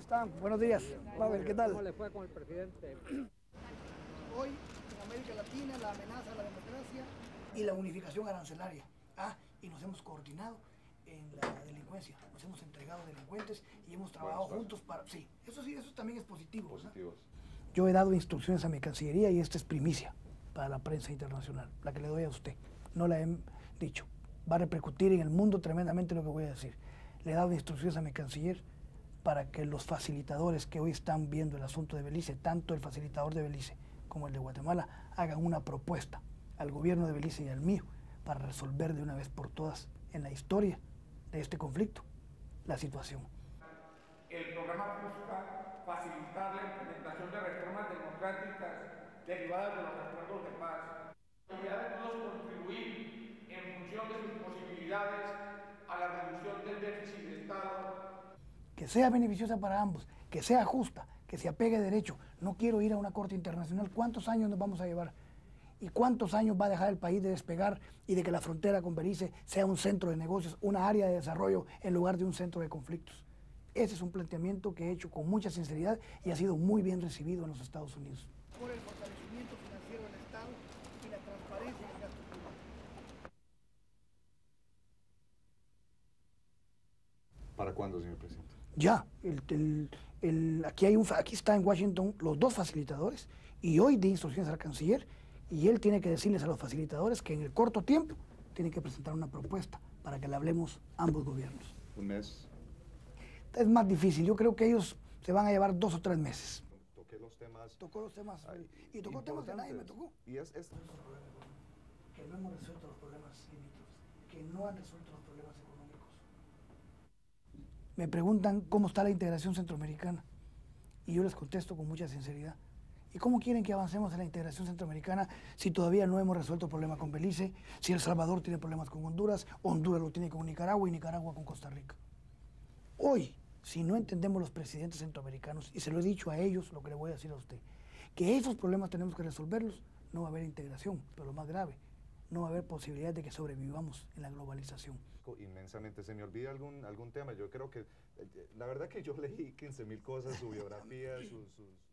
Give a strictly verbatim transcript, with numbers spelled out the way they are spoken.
están? Buenos días, Pavel, ¿qué tal? ¿Cómo le fue con el presidente? Hoy en América Latina la amenaza a la democracia y la unificación arancelaria. Ah, y nos hemos coordinado en la delincuencia, nos hemos entregado delincuentes y hemos trabajado bueno, juntos para... Sí, eso sí, eso también es positivo. Positivos. Yo he dado instrucciones a mi Cancillería y esta es primicia para la prensa internacional, la que le doy a usted. No la he dicho. Va a repercutir en el mundo tremendamente lo que voy a decir. Le he dado instrucciones a mi canciller para que los facilitadores que hoy están viendo el asunto de Belice, tanto el facilitador de Belice como el de Guatemala, hagan una propuesta al gobierno de Belice y al mío para resolver de una vez por todas en la historia de este conflicto la situación. El programa busca facilitar la implementación de reformas democráticas derivadas de los acuerdos de paz. Podemos contribuir en función de sus posibilidades a la reducción del déficit de Estado. Que sea beneficiosa para ambos, que sea justa, que se apegue a derecho. No quiero ir a una corte internacional. ¿Cuántos años nos vamos a llevar? ¿Y cuántos años va a dejar el país de despegar y de que la frontera con Belice sea un centro de negocios, una área de desarrollo en lugar de un centro de conflictos? Ese es un planteamiento que he hecho con mucha sinceridad y ha sido muy bien recibido en los Estados Unidos. Por el fortalecimiento financiero del Estado y la transparencia del gasto público. ¿Para cuándo, señor presidente? Ya, el, el, el, aquí, hay un, aquí está en Washington los dos facilitadores y hoy di instrucciones al canciller y él tiene que decirles a los facilitadores que en el corto tiempo tienen que presentar una propuesta para que la hablemos ambos gobiernos. ¿Un mes? Es más difícil, yo creo que ellos se van a llevar dos o tres meses. Toqué los temas. Tocó los temas. Ay, y tocó temas que nadie me tocó. Y es esto. Que no hemos resuelto los problemas cívicos, que no han resuelto los problemas económicos. Me preguntan cómo está la integración centroamericana y yo les contesto con mucha sinceridad. ¿Y cómo quieren que avancemos en la integración centroamericana si todavía no hemos resuelto el problema con Belice, si El Salvador tiene problemas con Honduras, Honduras lo tiene con Nicaragua y Nicaragua con Costa Rica? Hoy, si no entendemos los presidentes centroamericanos, y se lo he dicho a ellos, lo que le voy a decir a usted, que esos problemas tenemos que resolverlos, no va a haber integración, pero lo más grave, no va a haber posibilidad de que sobrevivamos en la globalización. Inmensamente, se me olvida algún, algún tema, yo creo que, la verdad que yo leí quince mil cosas, su biografía, sus... Su...